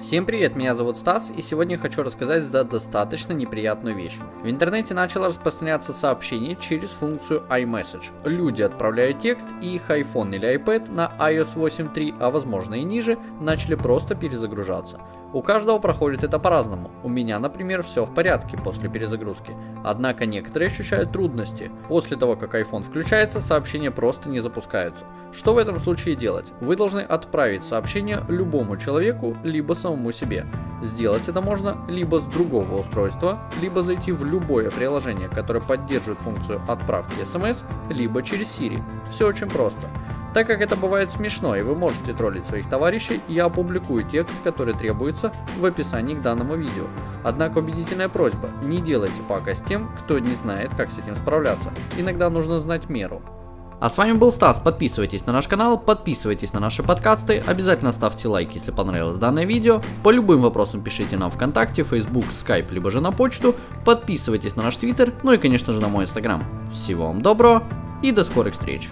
Всем привет, меня зовут Стас, и сегодня я хочу рассказать за достаточно неприятную вещь. В интернете начало распространяться сообщение через функцию iMessage. Люди отправляют текст, и их iPhone или iPad на iOS 8.3, а возможно и ниже, начали просто перезагружаться. У каждого проходит это по-разному. У меня, например, все в порядке после перезагрузки. Однако некоторые ощущают трудности. После того, как iPhone включается, сообщения просто не запускаются. Что в этом случае делать? Вы должны отправить сообщение любому человеку, либо самому себе. Сделать это можно либо с другого устройства, либо зайти в любое приложение, которое поддерживает функцию отправки SMS, либо через Siri. Все очень просто. Так как это бывает смешно и вы можете троллить своих товарищей, я опубликую текст, который требуется, в описании к данному видео. Однако убедительная просьба, не делайте пока с тем, кто не знает, как с этим справляться. Иногда нужно знать меру. А с вами был Стас, подписывайтесь на наш канал, подписывайтесь на наши подкасты, обязательно ставьте лайк, если понравилось данное видео, по любым вопросам пишите нам ВКонтакте, Facebook, Skype, либо же на почту, подписывайтесь на наш Twitter, ну и конечно же на мой Instagram. Всего вам доброго и до скорых встреч!